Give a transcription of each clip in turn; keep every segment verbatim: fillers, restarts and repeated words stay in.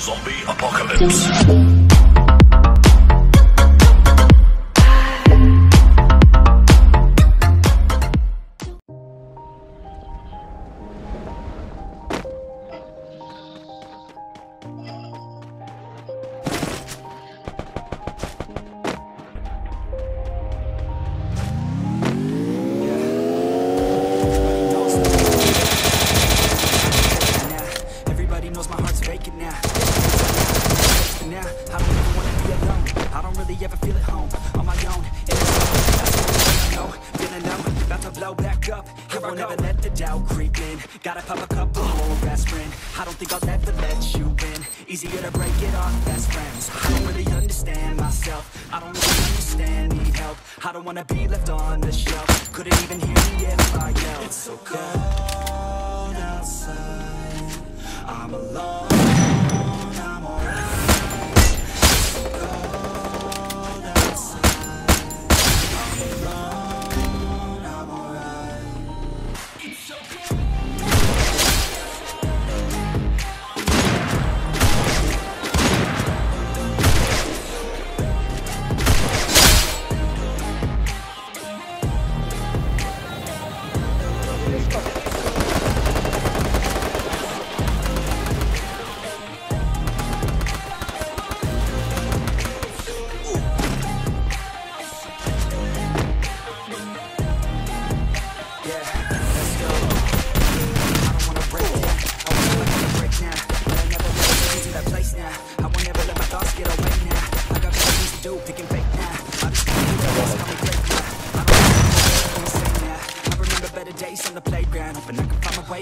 Zombie apocalypse.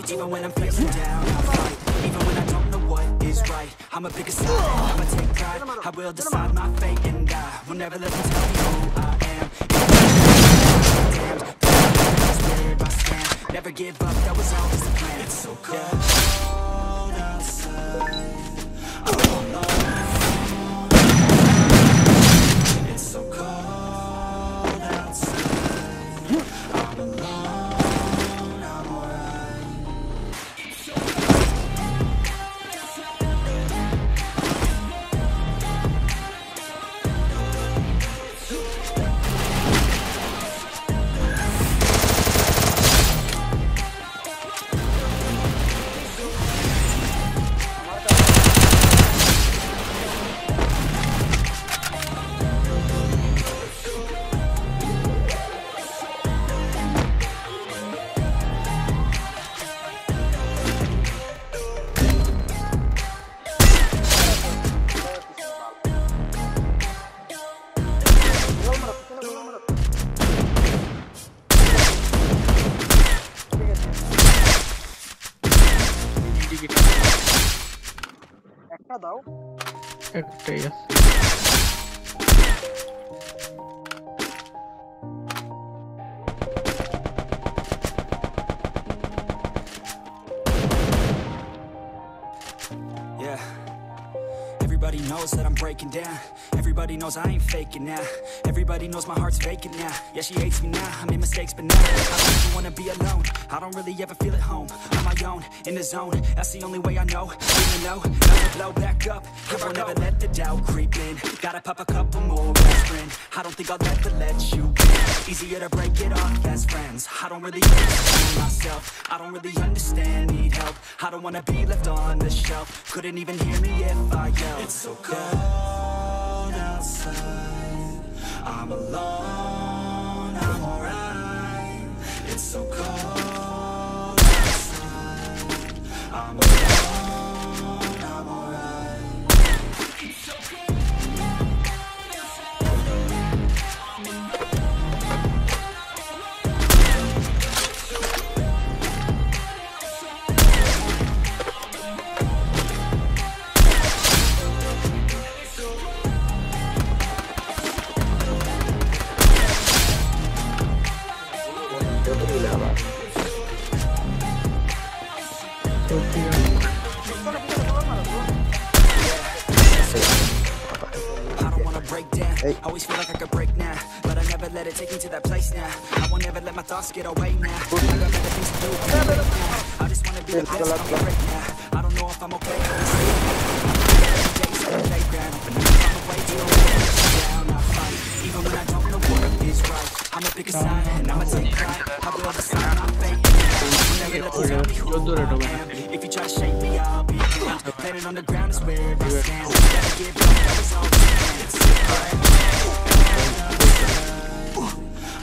Even when I'm facing down, I fight. Even when I don't know what is right, I'ma pick a side, I'ma take pride. I will decide my fate and I will never let them tell me who I am. Damn, I stand. Never give up, that was always the plan. It's so cold outside. I'm alone. It's so cold outside. I'm alone. Down. Everybody knows I ain't faking now. Everybody knows my heart's faking now. Yeah, she hates me now. I made mistakes, but now I don't even wanna be alone. I don't really ever feel at home. On my own, in the zone. That's the only way I know. Even though I'ma blow back up, I won't ever let the doubt creep in. Gotta pop a couple more aspirin. I don't think I'll ever let you in. Easier to break it off as friends. I don't really understand myself. I don't really understand. Need help. I don't wanna be left on the shelf. Couldn't even hear me if I yelled. It's so cold outside, I'm alone, I'm alright. It's so cold outside, I'm alone, I'm alright. It's so cold. I always feel like I could break now, but I never let it take me to that place now. I won't ever let my thoughts get away now. I got better things to do. I just wanna be the best I can break now. I don't know if I'm okay. If you try to shake me, I'll be planning on the ground is where I stand.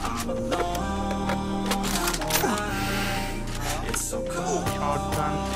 I'm alone. It's so cold outside.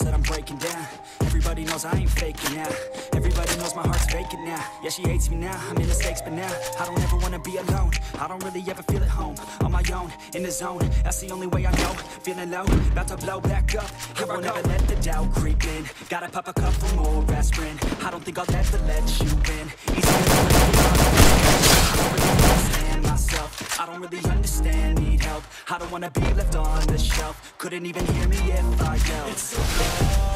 That I'm breaking down. Everybody knows I ain't faking now. Everybody knows my heart's faking now. Yeah, she hates me now, I'm in the stakes, but now I don't ever wanna be alone. I don't really ever feel at home. On my own, in the zone, that's the only way I know. Feeling low, about to blow back up. I won't ever let the doubt creep in. Gotta pop a couple more aspirin. I don't think I'll ever let you in. I don't really understand, need help. I don't wanna be left on the shelf. Couldn't even hear me if I yelled. It's so cold.